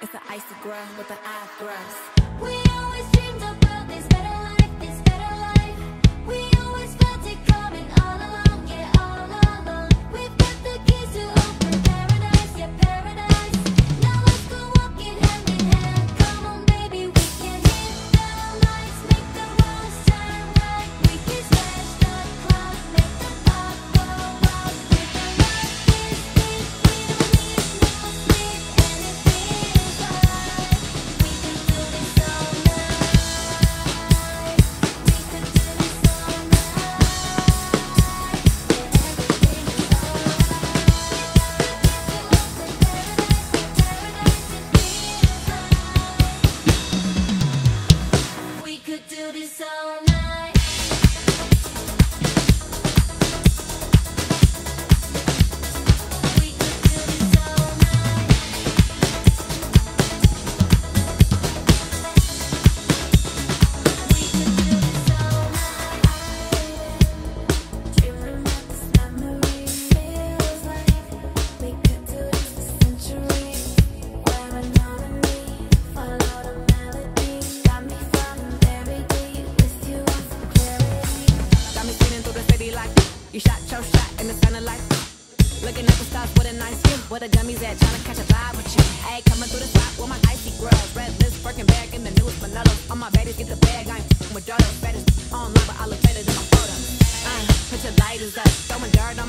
It's the icy girl with the eyebrows. We always dreamed about this better life, this better life. We always felt it coming all along, yeah, all along. We've got the keys to open paradise, yeah, paradise. Now let's go walking hand in hand. Come on, baby, we can hit the lights, make the world shine bright. We can smash the clouds, make the pop go wild. With the light this deep, we don't need no sleep, and it feels right. We can do this all night. We can do this all night. Yeah, everything is alright. If you open paradise, paradise, it feels right. We could do this all night. We could do this all night. We could do this all night. Dreaming about this memory feels like we could do this for centuries. Where anonymity followed a melody, got me falling very deep with you on some clarity. Got me spinning through the city like you shot your shot in the center light. Looking at the stars, what a nice view. Where the gummies at, trying to catch a vibe with you. Ayy, coming through the spot with my icy girls. Red lips, Birkin bag, in the newest Manolo. All my babies get the bag, I ain't with daughter. Fattest online, but I look better than my photo. Put your lighters up, throwing dirt